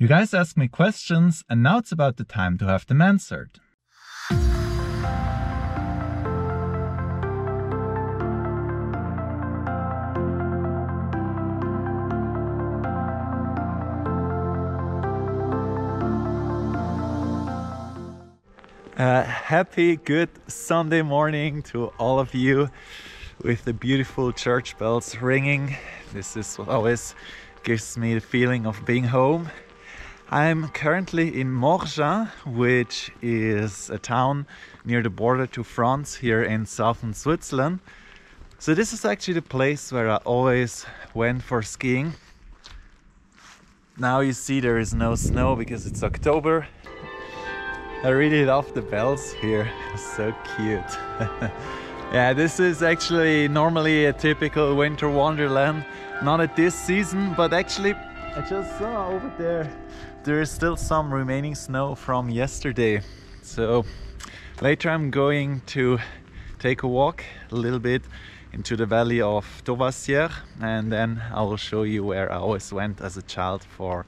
You guys ask me questions, and now it's about the time to have them answered. Happy, good Sunday morning to all of you with the beautiful church bells ringing. This is what always gives me the feeling of being home. I'm currently in Morgins, which is a town near the border to France here in southern Switzerland. So this is actually the place where I always went for skiing. Now you see there is no snow because it's October. I really love the bells here, so cute. Yeah, this is actually normally a typical winter wonderland. Not at this season, but actually I just saw over there there is still some remaining snow from yesterday. So later I'm going to take a walk a little bit into the valley of Tovassière, and then I will show you where I always went as a child for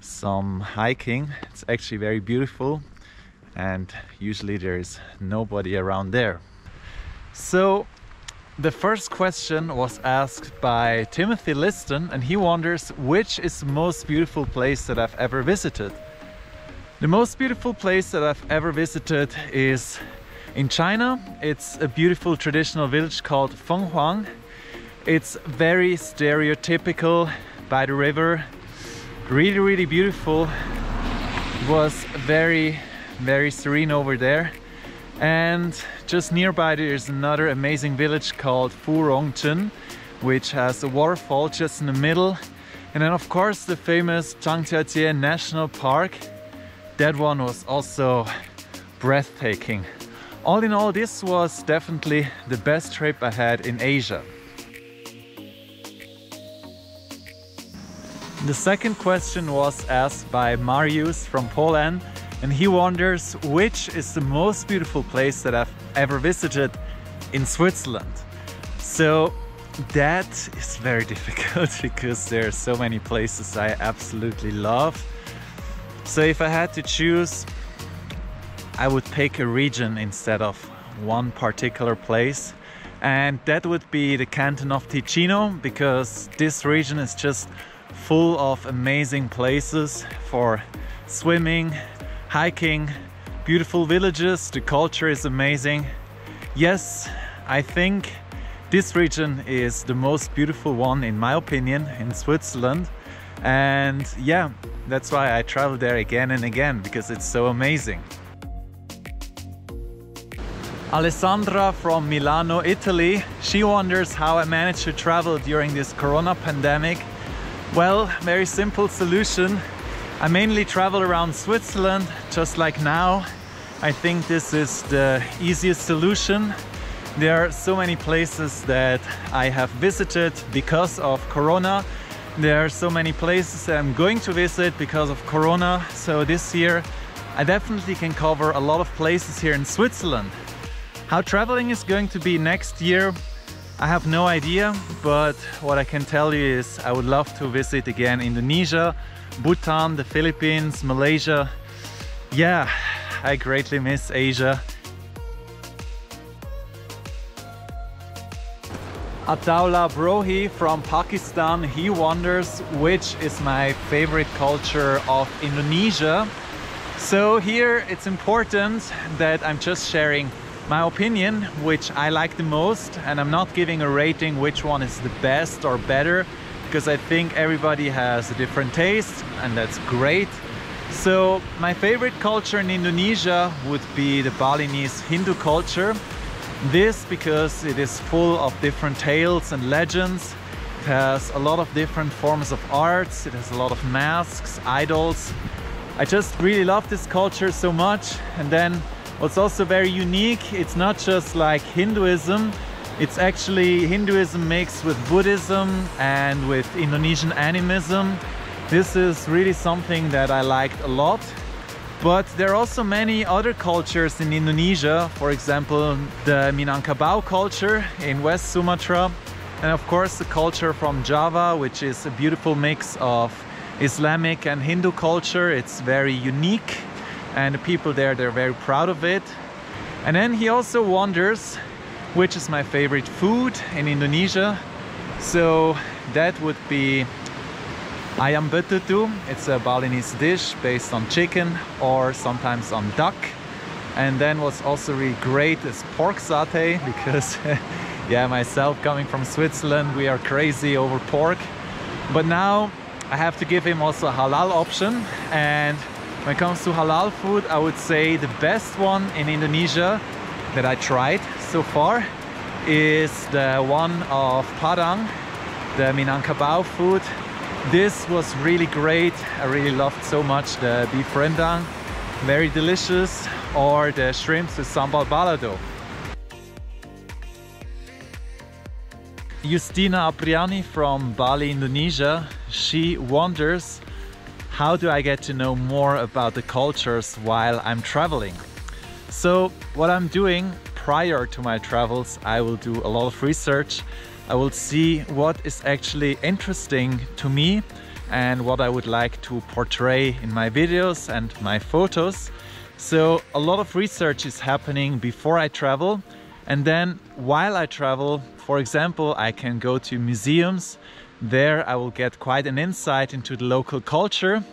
some hiking. It's actually very beautiful, and usually there is nobody around there. So the first question was asked by Timothy Liston, and he wonders which is the most beautiful place that I've ever visited. The most beautiful place that I've ever visited is in China. It's a beautiful traditional village called Fenghuang. It's very stereotypical by the river. Really, really beautiful. It was very serene over there. And just nearby there's another amazing village called Furongchen, which has a waterfall just in the middle. And then of course the famous Zhangjiajie National Park. That one was also breathtaking. All in all, this was definitely the best trip I had in Asia. The second question was asked by Mariusz from Poland, and he wonders which is the most beautiful place that I've ever visited in Switzerland. So that is very difficult because there are so many places I absolutely love. So if I had to choose, I would pick a region instead of one particular place. And that would be the canton of Ticino, because this region is just full of amazing places for swimming, hiking, beautiful villages, the culture is amazing. Yes, I think this region is the most beautiful one, in my opinion, in Switzerland. And yeah, that's why I travel there again and again, because it's so amazing. Alessandra from Milano, Italy, she wonders how I managed to travel during this corona pandemic. Well, very simple solution. I mainly travel around Switzerland, just like now. I think this is the easiest solution. There are so many places that I have visited because of Corona. There are so many places that I'm going to visit because of Corona. So this year, I definitely can cover a lot of places here in Switzerland. How traveling is going to be next year, I have no idea, but what I can tell you is I would love to visit again Indonesia, Bhutan, the Philippines, Malaysia. Yeah, I greatly miss Asia. Ataullah Brohi from Pakistan, he wonders which is my favorite culture of Indonesia. So here it's important that I'm just sharing my opinion, which I like the most, and I'm not giving a rating which one is the best or better, because I think everybody has a different taste, and that's great. So my favorite culture in Indonesia would be the Balinese Hindu culture. This because it is full of different tales and legends. It has a lot of different forms of arts. It has a lot of masks, idols. I just really love this culture so much. And then what's also very unique, it's not just like Hinduism. It's actually Hinduism mixed with Buddhism and with Indonesian animism. This is really something that I liked a lot. But there are also many other cultures in Indonesia, for example, the Minangkabau culture in West Sumatra, and of course the culture from Java, which is a beautiful mix of Islamic and Hindu culture. It's very unique, and the people there, they're very proud of it. And then he also wonders which is my favorite food in Indonesia. So that would be ayam betutu. It's a Balinese dish based on chicken or sometimes on duck. And then what's also really great is pork satay, because yeah, myself coming from Switzerland, we are crazy over pork. But now I have to give him also a halal option, and when it comes to halal food, I would say the best one in Indonesia that I tried so far is the one of Padang, the Minangkabau food. This was really great. I really loved so much the beef rendang, very delicious, or the shrimps with sambal balado. Justina Apriani from Bali, Indonesia, she wonders, how do I get to know more about the cultures while I'm traveling? So what I'm doing prior to my travels, I will do a lot of research. I will see what is actually interesting to me and what I would like to portray in my videos and my photos. So a lot of research is happening before I travel, and then while I travel, for example, I can go to museums. There I will get quite an insight into the local culture.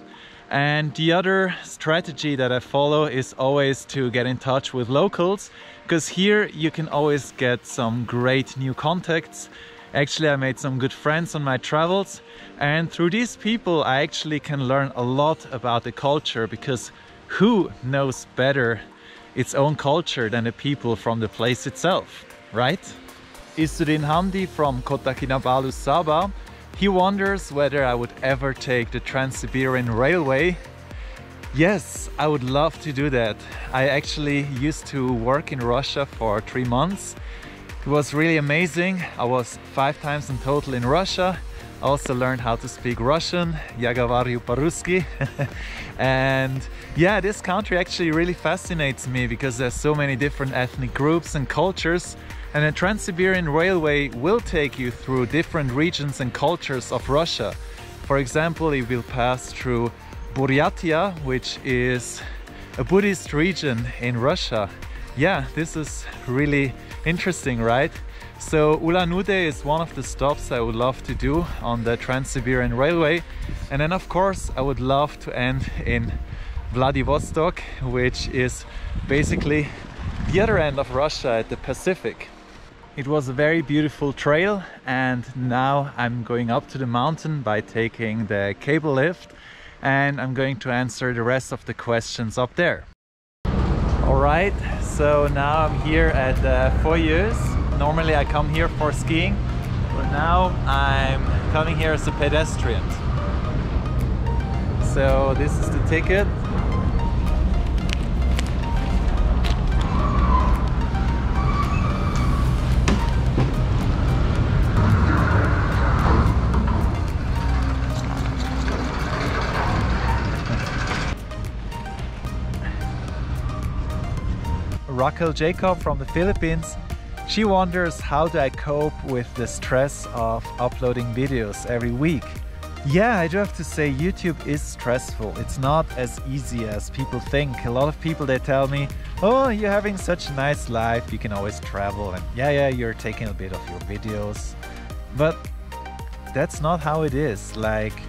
And the other strategy that I follow is always to get in touch with locals, because here you can always get some great new contacts. Actually, I made some good friends on my travels, and through these people I actually can learn a lot about the culture, because who knows better its own culture than the people from the place itself, right? Isuddin Hamdi from Kota Kinabalu, Sabah, he wonders whether I would ever take the Trans-Siberian Railway. Yes, I would love to do that. I actually used to work in Russia for 3 months. It was really amazing. I was 5 times in total in Russia. I also learned how to speak Russian. Я говорю по-русски. And yeah, this country actually really fascinates me, because there's so many different ethnic groups and cultures. And the Trans-Siberian Railway will take you through different regions and cultures of Russia. For example, it will pass through Buryatia, which is a Buddhist region in Russia. Yeah, this is really interesting, right? So Ulan-Ude is one of the stops I would love to do on the Trans-Siberian Railway. And then of course I would love to end in Vladivostok, which is basically the other end of Russia at the Pacific. It was a very beautiful trail, and now I'm going up to the mountain by taking the cable lift, and I'm going to answer the rest of the questions up there. Alright, so now I'm here at the Feuilleuse. Normally I come here for skiing, but now I'm coming here as a pedestrian. So this is the ticket. Raquel Jacob from the Philippines, she wonders, how do I cope with the stress of uploading videos every week? Yeah, I do have to say YouTube is stressful. It's not as easy as people think. A lot of people, they tell me, oh, you're having such a nice life, you can always travel, and yeah, you're taking a bit of your videos. But that's not how it is. Like,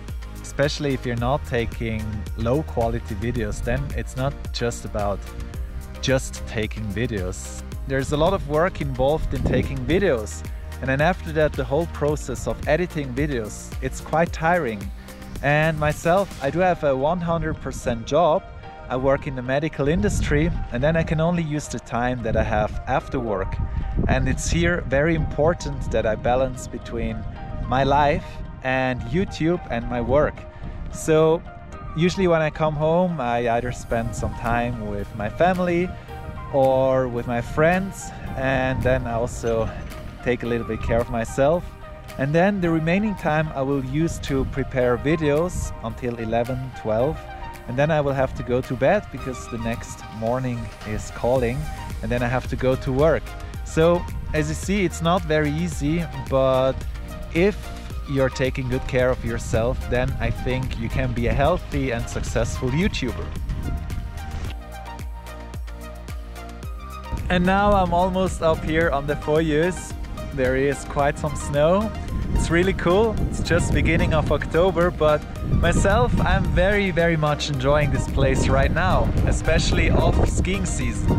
especially if you're not taking low quality videos, then it's not just about just taking videos. There's a lot of work involved in taking videos, and then after that the whole process of editing videos, it's quite tiring. And myself, I do have a 100% job. I work in the medical industry, and then I can only use the time that I have after work. And it's here very important that I balance between my life and YouTube and my work. So usually when I come home, I either spend some time with my family or with my friends, and then I also take a little bit care of myself. And then the remaining time I will use to prepare videos until 11, 12, and then I will have to go to bed because the next morning is calling, and then I have to go to work. So as you see, it's not very easy, but if you're taking good care of yourself, then I think you can be a healthy and successful YouTuber. And now I'm almost up here on the Feuilleuse. There is quite some snow. It's really cool. It's just beginning of October, but myself, I'm very much enjoying this place right now, especially off skiing season.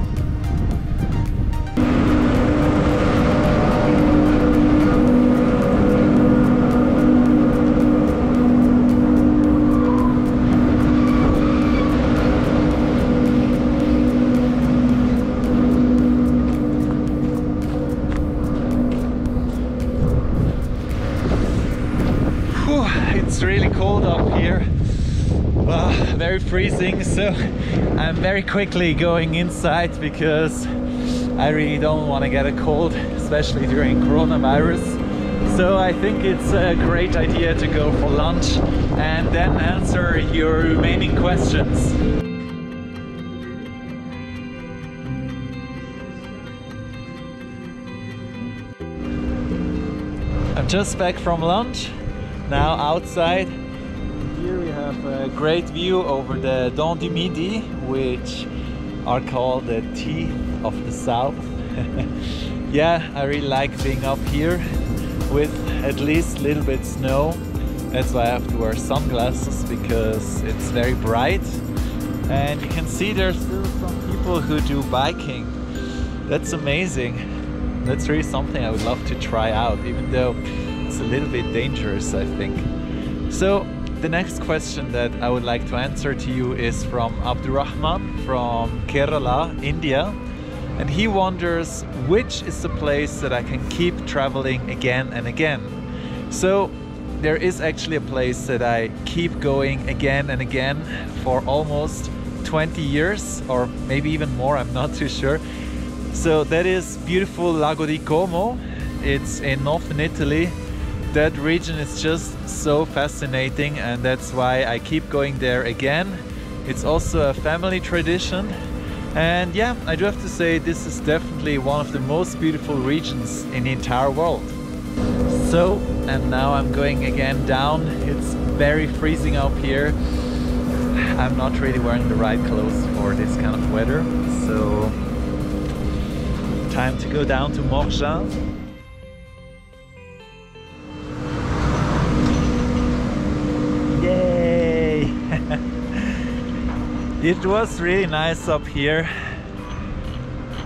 Very freezing, so I'm very quickly going inside because I really don't want to get a cold, especially during coronavirus. So I think it's a great idea to go for lunch and then answer your remaining questions. I'm just back from lunch, now outside. Here we have a great view over the Dents du Midi, which are called the teeth of the south. Yeah, I really like being up here with at least a little bit snow. That's why I have to wear sunglasses, because it's very bright. And you can see there's still some people who do biking. That's amazing. That's really something I would love to try out, even though it's a little bit dangerous, I think. So, the next question that I would like to answer to you is from Abdurrahman from Kerala, India. And he wonders, which is the place that I can keep traveling again and again? So there is actually a place that I keep going again and again for almost 20 years or maybe even more, I'm not too sure. So that is beautiful Lago di Como. It's in northern Italy. That region is just so fascinating, and that's why I keep going there again. It's also a family tradition, and yeah, I do have to say this is definitely one of the most beautiful regions in the entire world. So, and now I'm going again down. It's very freezing up here. I'm not really wearing the right clothes for this kind of weather, so time to go down to Morgins. It was really nice up here.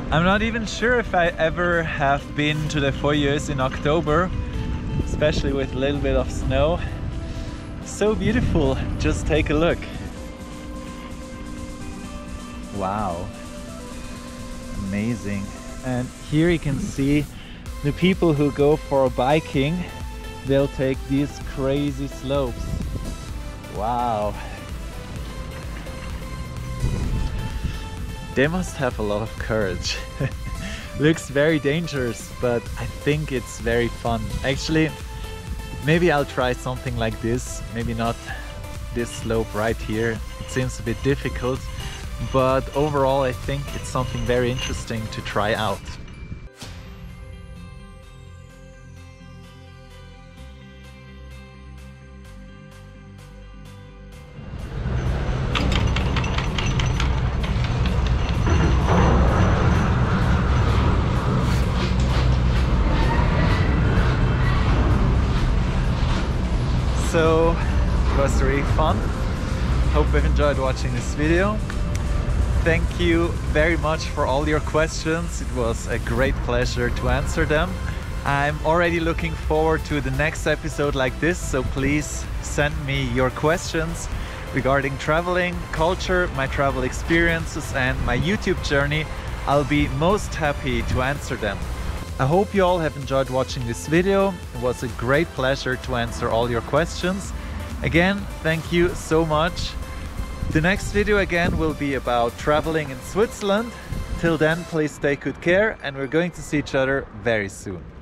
I'm not even sure if I ever have been to the Feuilleuse in October, especially with a little bit of snow. So beautiful, just take a look. Wow, amazing. And here you can see the people who go for biking, they'll take these crazy slopes. Wow. They must have a lot of courage. Looks very dangerous, but I think it's very fun. Actually, maybe I'll try something like this. Maybe not this slope right here. It seems a bit difficult, but overall I think it's something very interesting to try out. So it was really fun. Hope you've enjoyed watching this video. Thank you very much for all your questions. It was a great pleasure to answer them. I'm already looking forward to the next episode like this, so please send me your questions regarding traveling, culture, my travel experiences and my YouTube journey. I'll be most happy to answer them. I hope you all have enjoyed watching this video. It was a great pleasure to answer all your questions. Again, thank you so much. The next video again will be about traveling in Switzerland. Till then, please take good care and we're going to see each other very soon.